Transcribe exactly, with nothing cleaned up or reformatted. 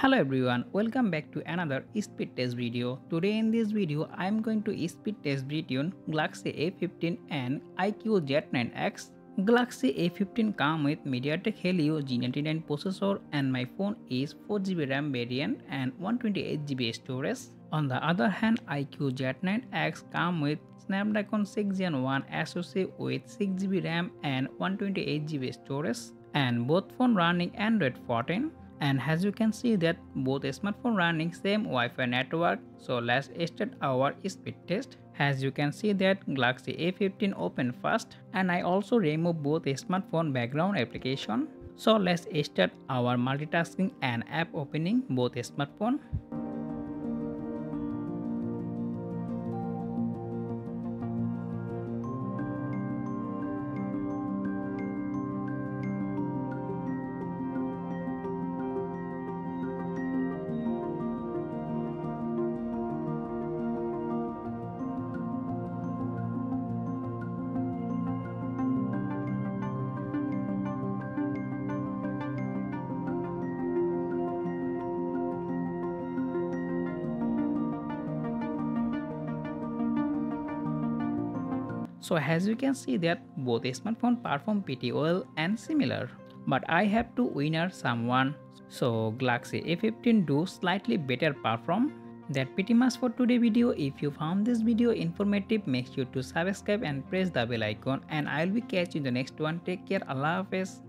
Hello everyone, welcome back to another speed test video. Today in this video I am going to speed test between Galaxy A fifteen and iQOO Z nine X. Galaxy A fifteen comes with Mediatek Helio G ninety-nine processor and my phone is four G B RAM variant and one twenty-eight G B storage. On the other hand, iQOO Z nine X comes with Snapdragon six gen one SoC with six G B RAM and one twenty-eight G B storage, and both phones running Android fourteen. And as you can see that both smartphones running same Wi-Fi network. So let's start our speed test. As you can see that Galaxy A fifteen open first, and I also remove both smartphone background application. So let's start our multitasking and app opening both smartphone. So as you can see that both smartphones perform pretty well and similar, but I have to winner someone. So Galaxy A fifteen do slightly better perform. That pretty much for today video. If you found this video informative, make sure to subscribe and press the bell icon, and I will be catch you in the next one. Take care, Allah Hafiz.